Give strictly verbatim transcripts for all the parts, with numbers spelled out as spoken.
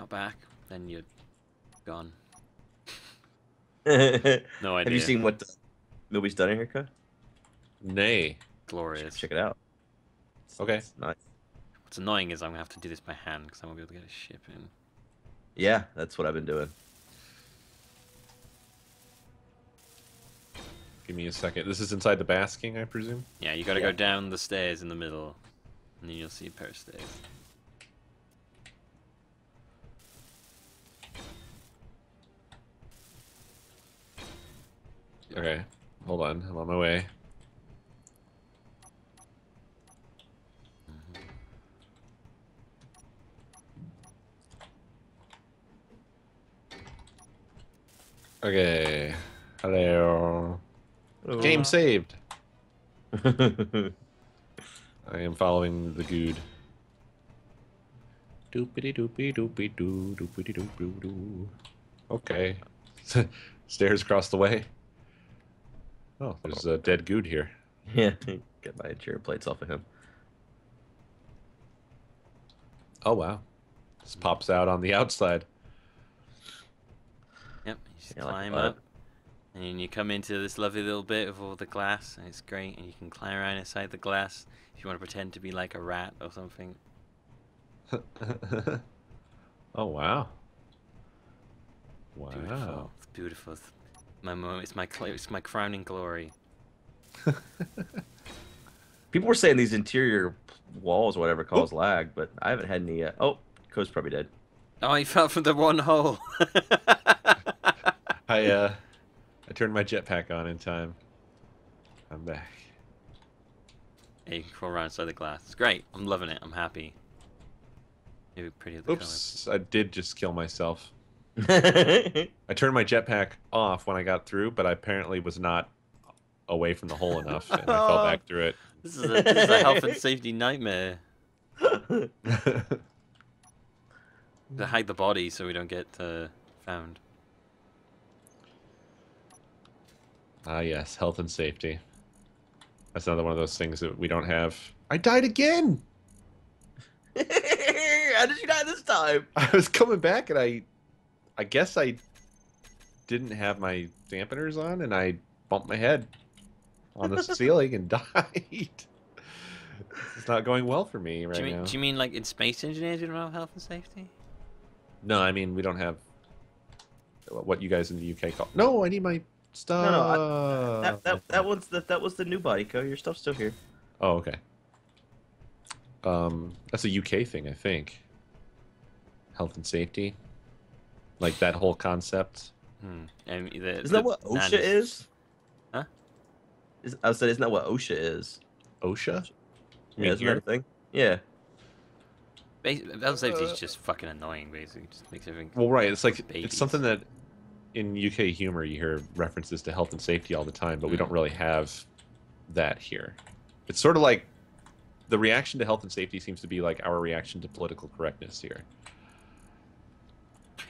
not back, then you're gone. No idea. Have you seen what Nobody's Done a Haircut? Nay. Glorious. Check it out. It's, okay. It's nice. What's annoying is I'm going to have to do this by hand because I won't be able to get a ship in. Yeah, that's what I've been doing. Give me a second. This is inside the Basking, I presume? Yeah, you got to yeah. go down the stairs in the middle, and then you'll see a pair of stairs. Okay, hold on. I'm on my way. Okay. Hello. Hello. Game saved. I am following the good. Doopity doopy doopy doo doopity doop doo doo. Okay. Stairs across the way. Oh, there's a dead good here. Yeah, get my chair plates off of him. Oh, wow. This pops out on the outside. Yep, you just yeah, climb like, uh, up, and you come into this lovely little bit of all the glass, and it's great, and you can climb around inside the glass if you want to pretend to be like a rat or something. Oh, wow. Wow. Beautiful. It's beautiful. My moment, it's my it's my crowning glory. People were saying these interior walls, or whatever, cause Oop. lag, but I haven't had any yet. Oh, Co's probably dead. Oh, he fell from the one hole. I uh, I turned my jetpack on in time. I'm back. Hey, you can crawl around inside the glass. It's great. I'm loving it. I'm happy. Maybe pretty of the Oops! Color. I did just kill myself. I turned my jetpack off when I got through, but I apparently was not away from the hole enough, and I fell back through it. This is a, this is a health and safety nightmare. To hide the body so we don't get uh, found. Ah, yes, health and safety. That's another one of those things that we don't have. I died again! How did you die this time? I was coming back, and I... I guess I didn't have my dampeners on, and I bumped my head on the ceiling and died. It's not going well for me right do you mean, now. Do you mean like in space engineers you don't have health and safety? No, I mean we don't have what you guys in the U K call. No, I need my stuff. No, no, I, that, that that one's the, that was the new body, Co. Your stuff's still here. Oh, okay. Um, that's a U K thing, I think. Health and safety. Like that whole concept. Hmm. And the, isn't that what OSHA is? is? Huh? Is, I said, isn't that what OSHA is? OSHA? You yeah, isn't that a thing? Yeah. Health and safety is just fucking annoying, basically. It just makes everything. Well, right. It's like babies. It's something that in U K humor you hear references to health and safety all the time, but mm. we don't really have that here. It's sort of like the reaction to health and safety seems to be like our reaction to political correctness here.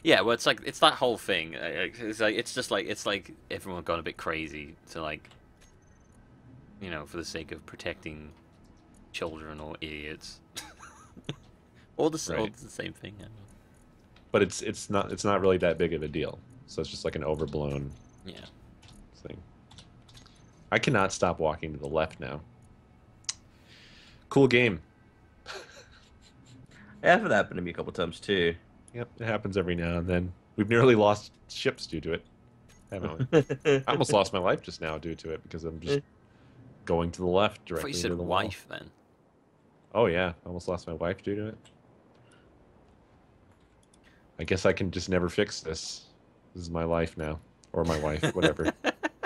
Yeah, well, it's like it's that whole thing. It's like it's just like it's like everyone gone a bit crazy to like, you know, for the sake of protecting children or idiots. all the right. all the same thing. I don't know. But it's it's not it's not really that big of a deal. So it's just like an overblown yeah thing. I cannot stop walking to the left now. Cool game. Yeah, that happened to me a couple times too. Yep, it happens every now and then. We've nearly lost ships due to it, haven't we? I almost lost my life just now due to it because I'm just going to the left directly. I thought you said the wife wall. Then. Oh yeah, I almost lost my wife due to it. I guess I can just never fix this. This is my life now, or my wife, whatever.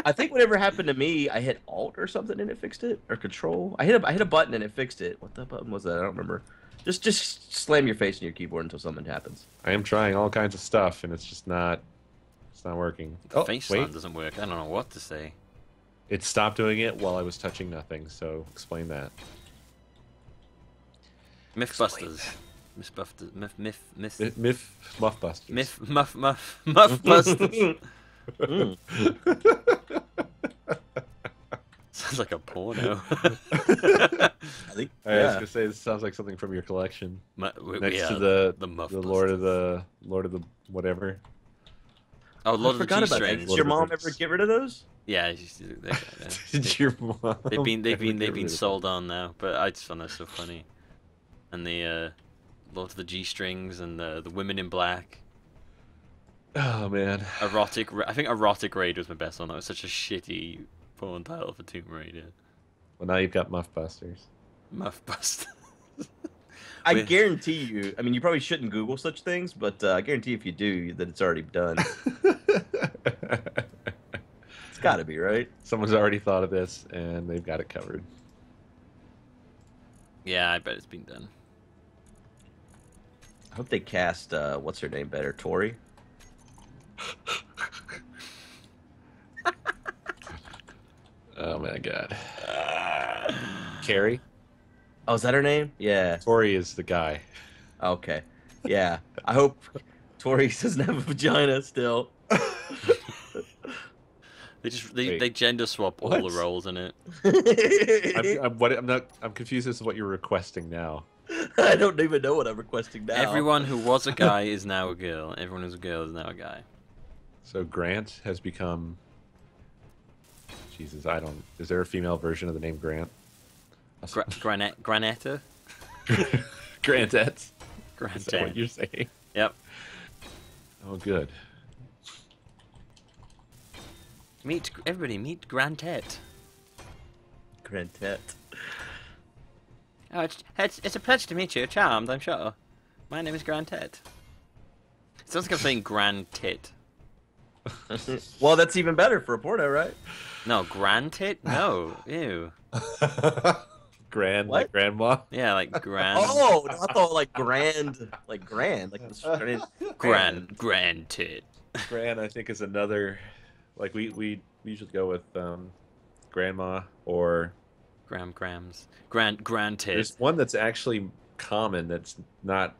I think whatever happened to me, I hit Alt or something and it fixed it, or Control. I hit a I hit a button and it fixed it. What the button was that? I don't remember. Just, just slam your face in your keyboard until something happens. I am trying all kinds of stuff, and it's just not, it's not working. The oh, face slam doesn't work. I don't know what to say. It stopped doing it while I was touching nothing. So explain that. Mythbusters, Mythbusters, Myth, Myth, Myth, Myth, Myth Muff Busters, Myth, Muff, Muff, Muff Busters. mm. sounds like a porno. I think. Yeah. I was gonna say this sounds like something from your collection. My, we, Next yeah, to the the, Muff the Lord of the Lord of the whatever. Oh, Lord I of the G strings. Did your mom ever get rid of those? Yeah, they, they, did your mom? They've been they've been they've been sold on now, but I just found that so funny. And the uh, Lord of the G strings and the the Women in Black. Oh man, erotic. I think Erotic Raid was my best one. That was such a shitty porn title for Tomb Raider. Well, now you've got Muff Busters. Muff Busters. I guarantee you. I mean, you probably shouldn't Google such things, but uh, I guarantee if you do, that it's already done. It's got to be right. Someone's already thought of this, and they've got it covered. Yeah, I bet it's been done. I hope they cast uh, what's her name better, Tori. Oh my god. Uh, Carrie? Oh, is that her name? Yeah. Tori is the guy. Okay. Yeah. I hope Tori doesn't have a vagina still. They just they, they gender swap all what? the roles in it. I'm, I'm, what, I'm not I'm confused as to what you're requesting now. I don't even know what I'm requesting now. Everyone who was a guy is now a girl. Everyone who's a girl is now a guy. So Grant has become. Jesus, I don't. Is there a female version of the name Grant? Gra Granette, Granetta. Grantette. Grantette. Is that what you're saying? Yep. Oh, good. Meet everybody. Meet Grantette. Grantette. Oh, it's, it's it's a pleasure to meet you. Charmed, I'm sure. My name is Grantette. It sounds like I'm saying Grantit. Well, that's even better for a porno, right? No, Grantit? No, ew. Grand, what? Like grandma? Yeah, like grand. Oh, I thought like grand, like grand, like this grand, grand, grand tit. Grand, I think, is another. Like we we, we usually go with um, grandma or gram grams, grand grand tit. There's one that's actually common that's not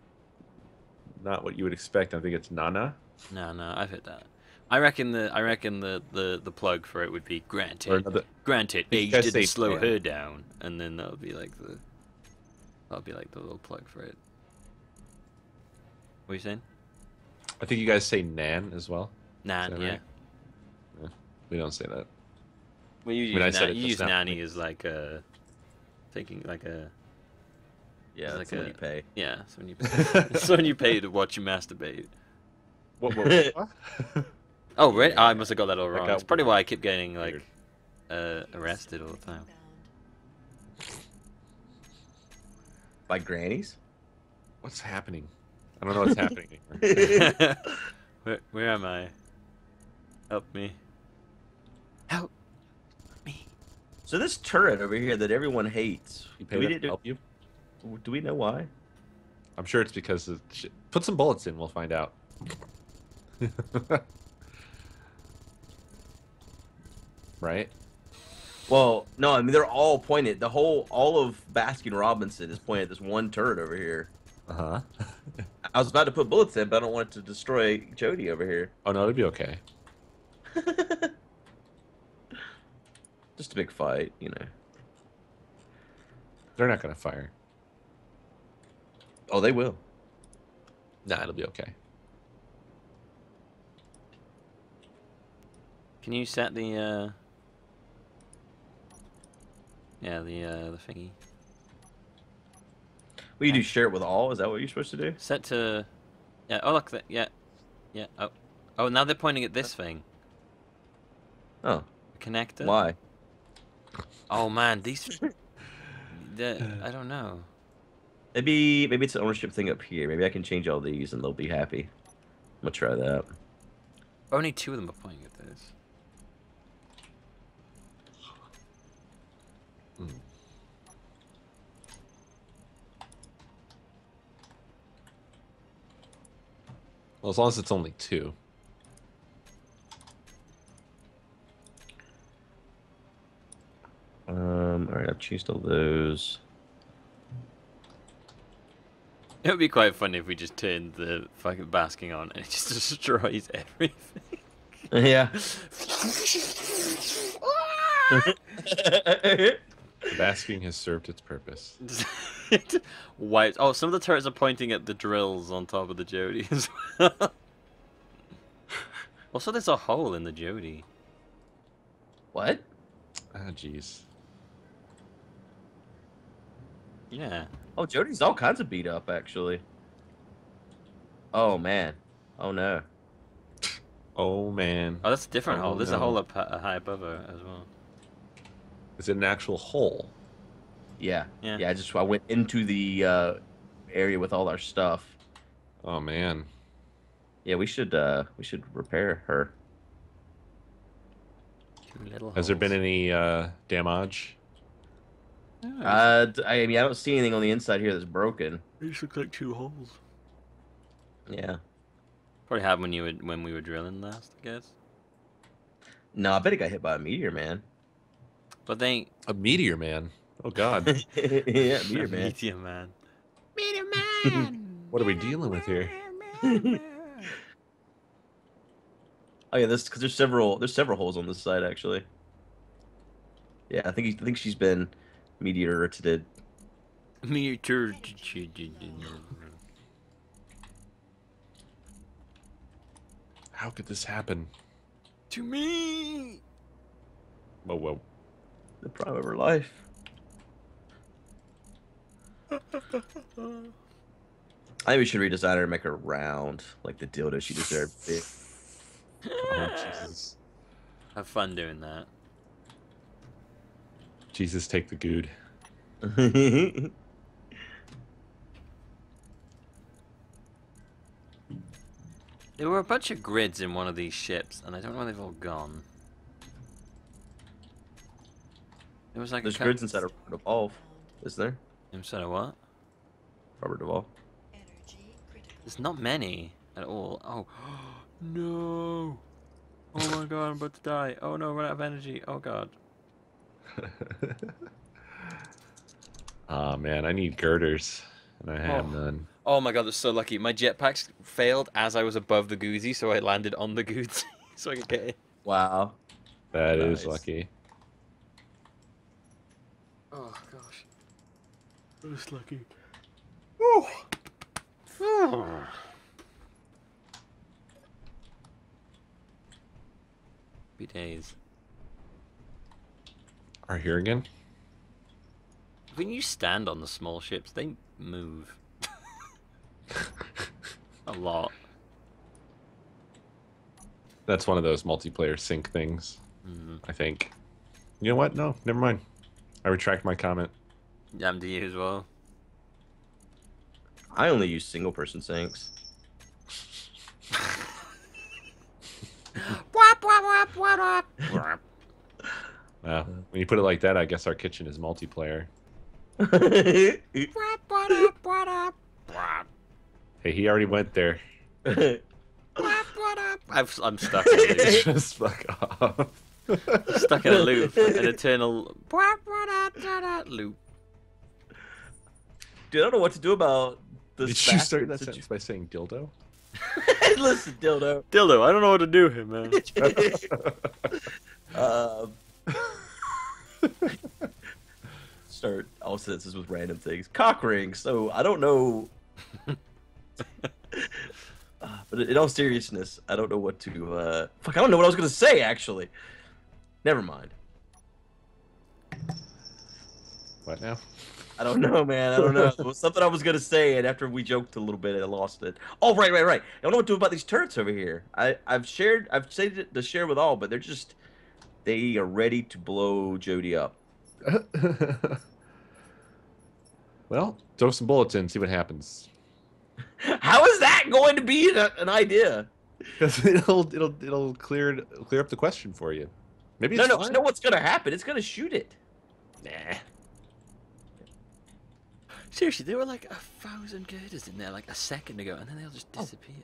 not what you would expect. I think it's Nana. No, no, I've heard that. I reckon the I reckon the, the, the plug for it would be Granted. Granted, you didn't slow her down, and then that'll be like the that'll be like the little plug for it. What are you saying? I think you guys say Nan as well. Nan, yeah. Right? Yeah. We don't say that. Well, you use, I mean, na you use nanny as like a thinking like a yeah, it's like a, when you pay. Yeah, it's when you pay. It's when you pay to watch you masturbate. What? What? What? Oh, really? Oh, I must have got that all wrong. That's probably why I keep getting, like, uh, arrested all the time. By grannies? What's happening? I don't know what's happening anymore. where, where am I? Help me. Help me. So this turret over here that everyone hates. You paid it to help you? Do we know why? I'm sure it's because of shit. Put some bullets in, we'll find out. Right? Well, no, I mean they're all pointed. The whole, all of Baskin Robinson is pointed at this one turret over here. Uh huh. I was about to put bullets in, but I don't want it to destroy Jody over here. Oh no, it'd be okay. Just a big fight, you know. They're not gonna fire. Oh, they will. Nah, it'll be okay. Can you set the, uh... yeah, the, uh, the thingy. Will you do share it with all? Is that what you're supposed to do? Set to... yeah, oh, look, that, yeah. Yeah, oh. Oh, now they're pointing at this thing. Oh. The connector? Why? Oh, man, these... I don't know. Maybe, maybe it's an ownership thing up here. Maybe I can change all these and they'll be happy. I'm gonna try that. Only two of them are pointing at this. Mm. Well, as long as it's only two. Um, alright, I've choosed all those. It would be quite funny if we just turned the fucking Basking on and it just destroys everything. Yeah. Basking has served its purpose. Wiped. Oh, some of the turrets are pointing at the drills on top of the Jody as well. Also, there's a hole in the Jody. What? Ah, oh, jeez. Yeah. Oh, Jody's all kinds of beat up, actually. Oh, man. Oh, no. Oh, man. Oh, that's a different oh, hole. There's no. a hole up high above her as well. Is it an actual hole? Yeah. Yeah, yeah I just I went into the uh, area with all our stuff. Oh, man. Yeah, we should uh, we should repair her. Two little holes. Has there been any uh, damage? Uh, I mean, I don't see anything on the inside here that's broken. It just looks like two holes. Yeah. Probably happened when you were, when we were drilling last, I guess. No, I bet it got hit by a meteor, man. But they a meteor man. Oh God. yeah, meteor man. Meteor man. Meteor man. What are we dealing with here? Oh yeah, this because there's several there's several holes on this side actually. Yeah, I think I think she's been meteorited. Meteor. How could this happen? To me. Whoa, whoa. The prime of her life. I think we should redesign her and make her round, like the dildo she deserved to be. Oh, Jesus. Have fun doing that. Jesus, take the good. There were a bunch of grids in one of these ships, and I don't know where they've all gone. It was like There's grids inside of Robert Duval, is there? Inside of what? Robert Duval. There's not many at all. Oh, no! Oh my God, I'm about to die. Oh no, run out of energy. Oh God. Ah oh, man, I need girders, and I have oh. none. Oh my God, that's so lucky. My jetpacks failed as I was above the Goozy, so I landed on the Goozy, so I could get it. Wow. That nice. is lucky. Oh gosh, I was lucky. Woo! Oh. Be days. Are here again? When you stand on the small ships, they move a lot. That's one of those multiplayer sync things, mm-hmm. I think. You know what? No, never mind. I retract my comment. Damn to you as well. I only use single person syncs. Wap, wap, wap, wap, wap. Well, when you put it like that, I guess our kitchen is multiplayer. Hey, he already went there. I've, I'm stuck in a loop. Just fuck off. Stuck in a loop, an eternal loop. Dude, I don't know what to do about this. Did you start that sentence by saying dildo? Listen, dildo. Dildo, I don't know what to do here, man. um, start all sentences with random things. Cock ring, so I don't know. Uh, but in all seriousness, I don't know what to. Uh... Fuck, I don't know what I was going to say, actually. Never mind. What now? I don't know, man. I don't know. It was something I was going to say, and after we joked a little bit, I lost it. Oh, right, right, right. I don't know what to do about these turrets over here. I, I've shared, I've saved it to share with all, but they're just, they are ready to blow Jody up. Well, throw some bullets in, see what happens. How is that going to be an, an idea? Because it'll, it'll, it'll clear, clear up the question for you. Maybe it's no, no, fine. You know what's going to happen. It's going to shoot it. Nah. Seriously, there were like a thousand girders in there like a second ago, and then they'll just disappear.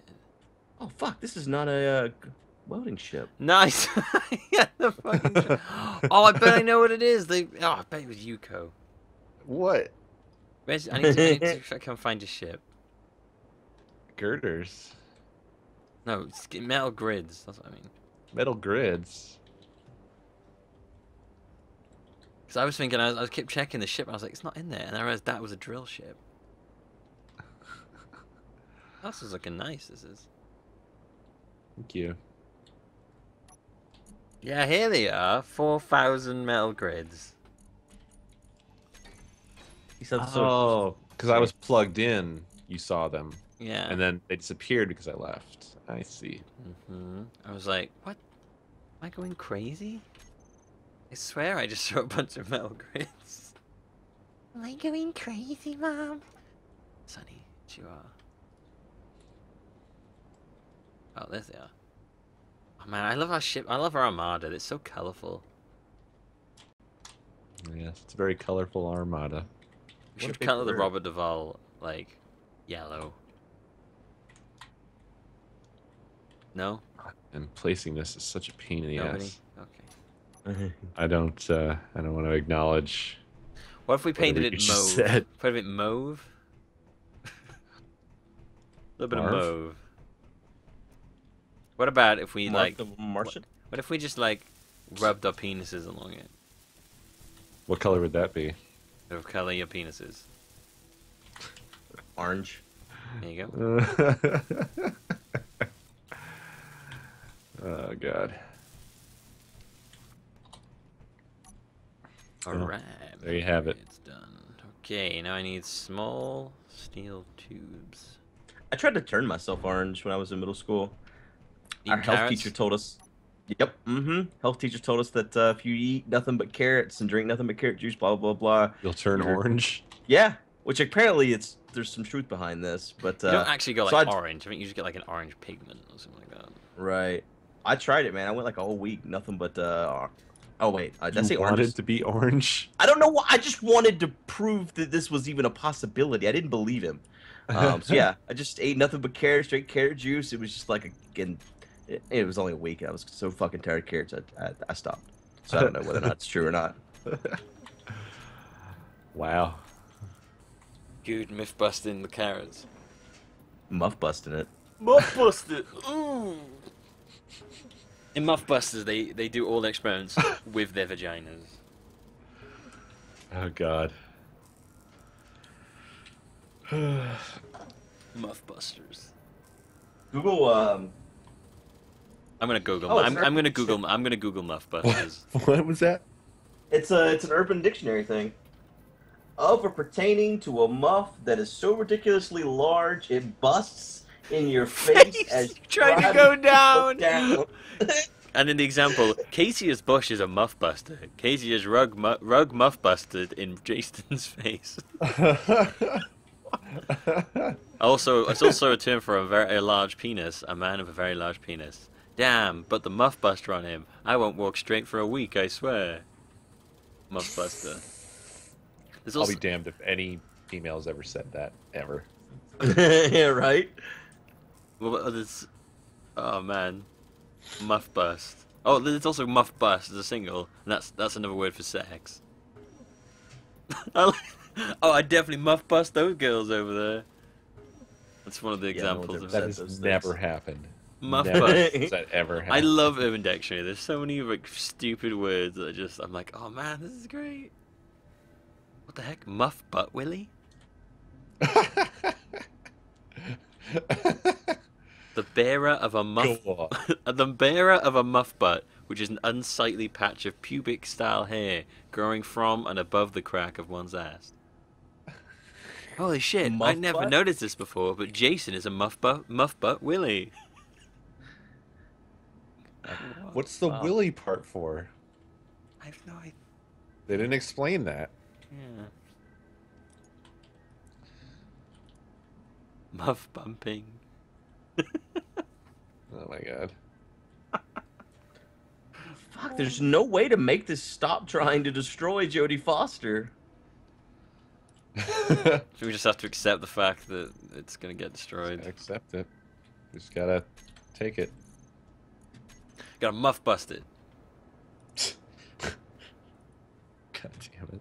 Oh, oh fuck, this is not a uh, welding ship. Nice. Yeah, the fucking ship. Oh, I bet I know what it is. They... Oh, I bet it was Yuko. What? Where's... I need to, I need to come find a ship. Girders? No, it's metal grids. That's what I mean. Metal grids? Because I was thinking, I, was, I kept checking the ship, I was like, it's not in there. And I realized that was a drill ship. This is looking nice, this is. Thank you. Yeah, here they are. four thousand metal grids. You said oh, because so I was plugged in, you saw them. Yeah. And then they disappeared because I left. I see. Mm-hmm. I was like, what? Am I going crazy? I swear I just saw a bunch of metal grids. Am I going crazy, Mom? Sonny, you are. Oh, there they are. Oh man, I love our ship. I love our armada. It's so colorful. Yes, it's a very colorful armada. We should color the Robert Duval like yellow. No. And placing this is such a pain in the Nobody? ass. Okay. I don't. Uh, I don't want to acknowledge. What if we painted it mauve? Said. Put it mauve. a little bit Marv? of mauve. What about if we Mark like the Martian? What, what if we just like rubbed our penises along it? What color would that be? Of color your penises. Orange. There you go. Oh god. Alright. There you have it. It's done. Okay, now I need small steel tubes. I tried to turn myself orange when I was in middle school. Eating Our carrots? health teacher told us. Yep. Mm-hmm. Health teacher told us that uh, if you eat nothing but carrots and drink nothing but carrot juice, blah blah blah, you'll turn you're... orange. Yeah. Which apparently it's there's some truth behind this, but uh, you don't actually go like so I... orange. I think you just get like an orange pigment or something like that. Right. I tried it, man. I went like a whole week, nothing but. Uh... Oh wait, uh, did I say orange? You wanted to be orange. I don't know why. I just wanted to prove that this was even a possibility. I didn't believe him. Um, so yeah, I just ate nothing but carrots, straight carrot juice. It was just like again. It was only a week, and I was so fucking tired of carrots, I, I, I stopped. So I don't know whether or not it's true or not. Wow. Good myth-busting the carrots. Muff-busting it. Muff-busted! Ooh! In Mythbusters, they, they do all the experiments with their vaginas. Oh, God. Mythbusters. Google, um... I'm gonna Google. Oh, I'm, I'm gonna Google. I'm gonna Google Muff Busters. What? What was that? It's a. It's an Urban Dictionary thing. Of or pertaining to a muff that is so ridiculously large it busts in your face, face as you try to go down. down. And in the example, Casey's bush is a muff buster. Casey is rug mu rug muff busted in Jason's face. Also, it's also a term for a very a large penis. A man with a very large penis. Damn, but the Muff Buster on him. I won't walk straight for a week, I swear. Muff Buster. Also... I'll be damned if any female's ever said that, ever. Yeah, right? Well, there's... Oh, man. Muff Bust. Oh, there's also Muff Bust as a single, and that's, that's another word for sex. Oh, I definitely Muff Bust those girls over there. That's one of the examples yeah, of that. That has never happened. Muff bust. That ever I love Urban Dictionary. There's so many like stupid words that I just I'm like, oh man, this is great. What the heck, muff butt willy? The bearer of a muff, the bearer of a muff butt, which is an unsightly patch of pubic-style hair growing from and above the crack of one's ass. Holy shit! Muff I never butt? noticed this before, but Jason is a muff butt, muff butt willy. What's the oh. willy part for? I have no idea. They didn't explain that. Yeah. Muff bumping. Oh my god. Fuck, there's no way to make this stop trying to destroy Jodie Foster. So we just have to accept the fact that it's gonna get destroyed. Accept it. We just gotta take it. Got a muff busted. God damn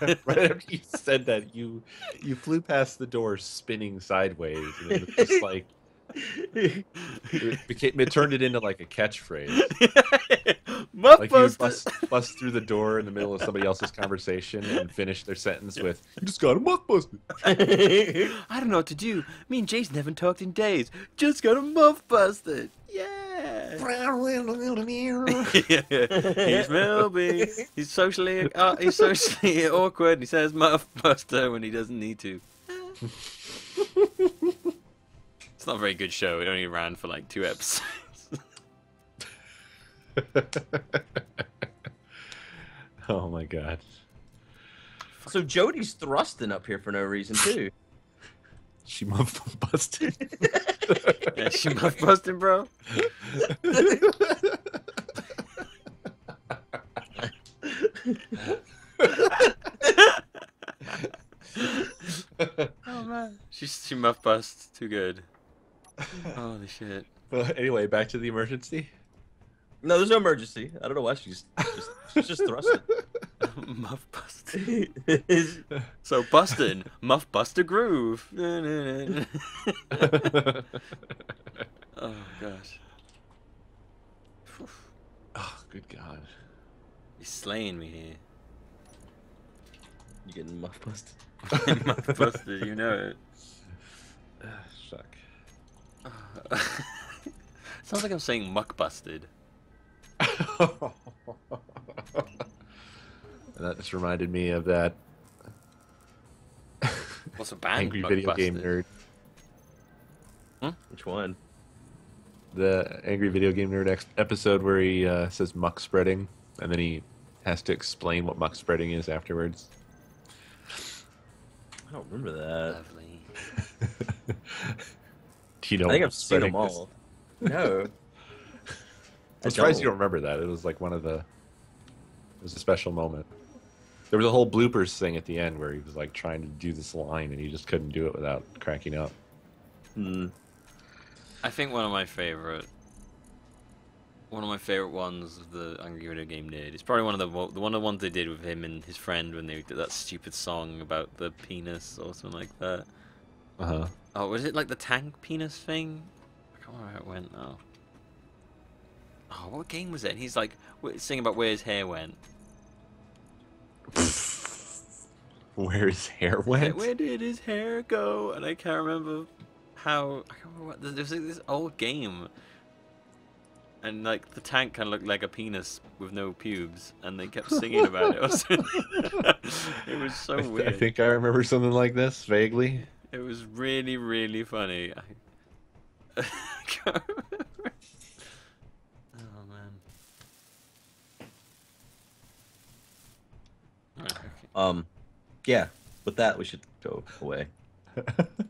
it. Right after you said that, you you flew past the door spinning sideways. And it was just like, it, became, it turned it into like a catchphrase. Muff like Busters. Bust, bust through the door in the middle of somebody else's conversation and finish their sentence with, "You just got a muff busted." I don't know what to do. Me and Jason haven't talked in days. Just got a muff busted. Yeah. He's Melby. He's socially uh, he's socially awkward. And he says muff buster when he doesn't need to. It's not a very good show. It only ran for like two episodes. Oh my god. So Jody's thrusting up here for no reason too. She muff busted. Yeah, she muff busted, bro. Oh man. She she muff busts too good. Holy shit. But anyway, back to the emergency. No, there's no emergency. I don't know why she's just she's just thrusting. Muff busted. So bustin', muff bust a groove. Oh gosh. Oh good god. He's slaying me here. You getting muff busted? Muff busted, you know it. Uh, suck. Uh, sounds like I'm saying muck busted. And that just reminded me of that. What's a band? Angry Video Game Nerd. Hmm? Which one? The Angry Video Game Nerd episode where he uh, says muck spreading, and then he has to explain what muck spreading is afterwards. I don't remember that. Lovely. You don't I think I've seen them all. This. No. I'm surprised you don't remember that. It was like one of the... It was a special moment. There was a whole bloopers thing at the end where he was like trying to do this line and he just couldn't do it without cracking up. Hmm. I think one of my favorite... One of my favorite ones of the Angry Video Game Nerd. It's probably one of the, the one of the ones they did with him and his friend when they did that stupid song about the penis or something like that. Uh huh. Oh, was it like the tank penis thing? I can't remember how it went now. Oh, what game was it? And he's like singing about where his hair went. Where his hair went? Where did his hair go? And I can't remember how. I can't remember what. There was like this old game. And like the tank kind of looked like a penis with no pubes, and they kept singing about it. It was so I weird. I think I remember something like this vaguely. It was really, really funny. I, I can't remember. Oh man. Oh, okay. Um, yeah. With that, we should go away.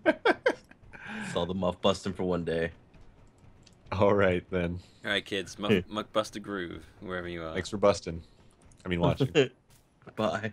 It's all the muff busting for one day. All right, then. All right, kids. Muck, muck bust a groove, wherever you are. Thanks for busting. I mean, watching. Bye.